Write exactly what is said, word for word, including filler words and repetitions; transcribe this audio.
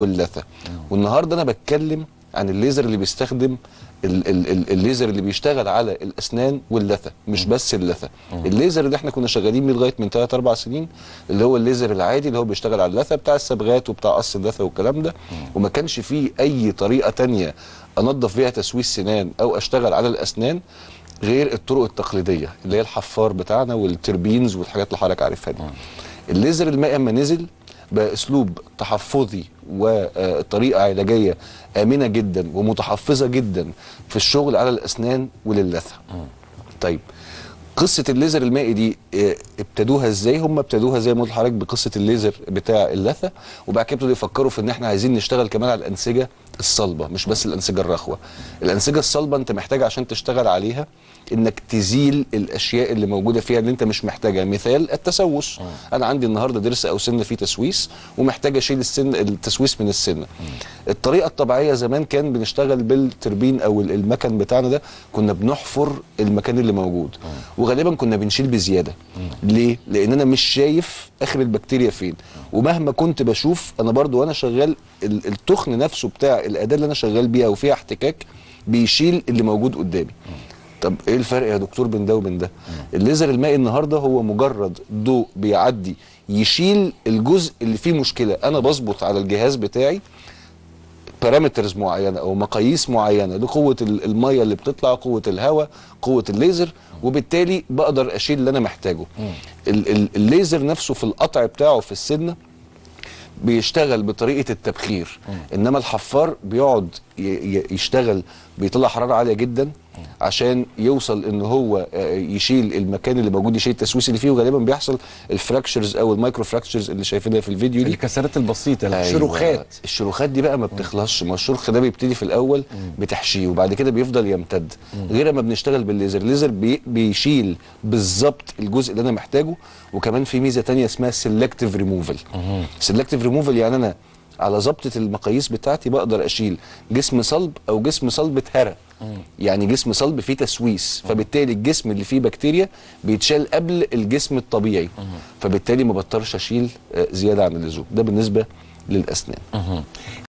واللثه. والنهارده انا بتكلم عن الليزر اللي بيستخدم ال ال ال الليزر اللي بيشتغل على الاسنان واللثه، مش بس اللثه. الليزر اللي احنا كنا شغالين بيه لغايه من ثلاث اربع سنين اللي هو الليزر العادي اللي هو بيشتغل على اللثه بتاع الصبغات وبتاع قص اللثه والكلام ده، وما كانش فيه اي طريقه ثانيه انظف بيها تسويس سنان او اشتغل على الاسنان غير الطرق التقليديه اللي هي الحفار بتاعنا والتربينز والحاجات اللي حضرتك عارفها دي. الليزر المائي اما نزل باسلوب تحفظي وطريقه علاجيه امنه جدا ومتحفظه جدا في الشغل على الاسنان وللثه. طيب قصه الليزر المائي دي ابتدوها ازاي؟ هم ابتدوها زي ما قلت لحضرتك بقصه الليزر بتاع اللثه، وبعد كده ابتدوا يفكروا في ان احنا عايزين نشتغل كمان على الانسجه الصلبه، مش بس الانسجه الرخوه. الانسجه الصلبه انت محتاج عشان تشتغل عليها انك تزيل الاشياء اللي موجوده فيها اللي انت مش محتاجها، مثال التسوس. انا عندي النهارده ضرس او سن فيه تسويس ومحتاج اشيل السن التسويس من السن. الطريقه الطبيعيه زمان كان بنشتغل بالتربين او المكن بتاعنا ده، كنا بنحفر المكان اللي موجود وغالبا كنا بنشيل بزياده. ليه؟ لان انا مش شايف اخر البكتيريا فين، ومهما كنت بشوف انا برضو وانا شغال التخن نفسه بتاع الاداه اللي انا شغال بيها وفيها احتكاك بيشيل اللي موجود قدامي. طب ايه الفرق يا دكتور بين ده وبين ده؟ الليزر المائي النهارده هو مجرد ضوء بيعدي يشيل الجزء اللي فيه مشكله، انا بظبط على الجهاز بتاعي بارامترز معينه او مقاييس معينه لقوه الميه اللي بتطلع، قوه الهواء، قوه الليزر، وبالتالي بقدر اشيل اللي انا محتاجه. الليزر نفسه في القطع بتاعه في السنه بيشتغل بطريقه التبخير، انما الحفار بيقعد يشتغل بيطلع حراره عاليه جدا عشان يوصل ان هو يشيل المكان اللي موجود، يشيل التسويس اللي فيه، وغالبا بيحصل الفراكشرز او المايكرو فراكشرز اللي شايفينها في الفيديو دي، الكسرات البسيطه، الشروخات. أيوة. الشروخات دي بقى ما بتخلصش، ما الشرخ ده بيبتدي في الاول بتحشيه وبعد كده بيفضل يمتد، غير ما بنشتغل بالليزر. الليزر بي بيشيل بالظبط الجزء اللي انا محتاجه، وكمان في ميزه ثانيه اسمها سيلكتيف ريموفل. سيلكتيف ريموفل يعني انا على ضبطه المقاييس بتاعتي بقدر اشيل جسم صلب او جسم صلب اتهرى، يعني جسم صلب فيه تسويس، فبالتالي الجسم اللي فيه بكتيريا بيتشال قبل الجسم الطبيعي، فبالتالي ما بضطرش اشيل زياده عن اللزوم. ده بالنسبه للاسنان.